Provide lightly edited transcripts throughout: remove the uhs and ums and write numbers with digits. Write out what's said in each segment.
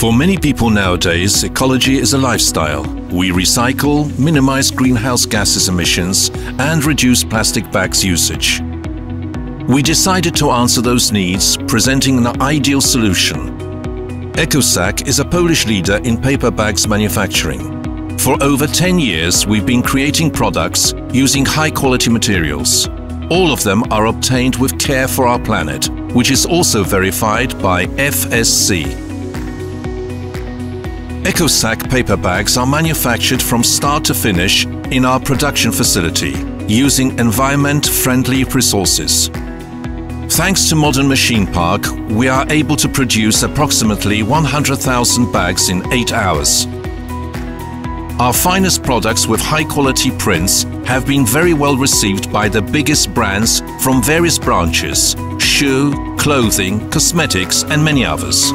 For many people nowadays, ecology is a lifestyle. We recycle, minimize greenhouse gases emissions, and reduce plastic bags usage. We decided to answer those needs, presenting an ideal solution. ECOSAC is a Polish leader in paper bags manufacturing. For over 10 years, we've been creating products using high-quality materials. All of them are obtained with care for our planet, which is also verified by FSC. ECOSAC paper bags are manufactured from start to finish in our production facility, using environment-friendly resources. Thanks to modern machine park, we are able to produce approximately 100,000 bags in 8 hours. Our finest products with high-quality prints have been very well received by the biggest brands from various branches: shoe, clothing, cosmetics, and many others.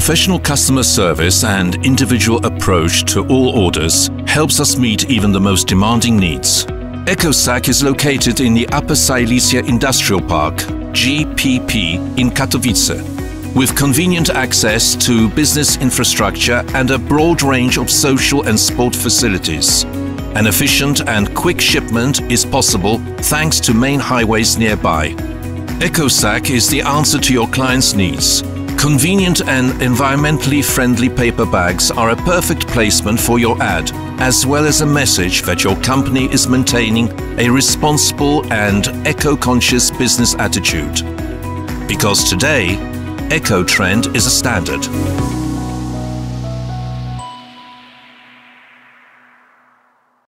Professional customer service and individual approach to all orders helps us meet even the most demanding needs. ECOSAC is located in the Upper Silesia Industrial Park, GPP, in Katowice, with convenient access to business infrastructure and a broad range of social and sport facilities. An efficient and quick shipment is possible thanks to main highways nearby. ECOSAC is the answer to your clients' needs. Convenient and environmentally friendly paper bags are a perfect placement for your ad, as well as a message that your company is maintaining a responsible and eco-conscious business attitude. Because today, eco trend is a standard.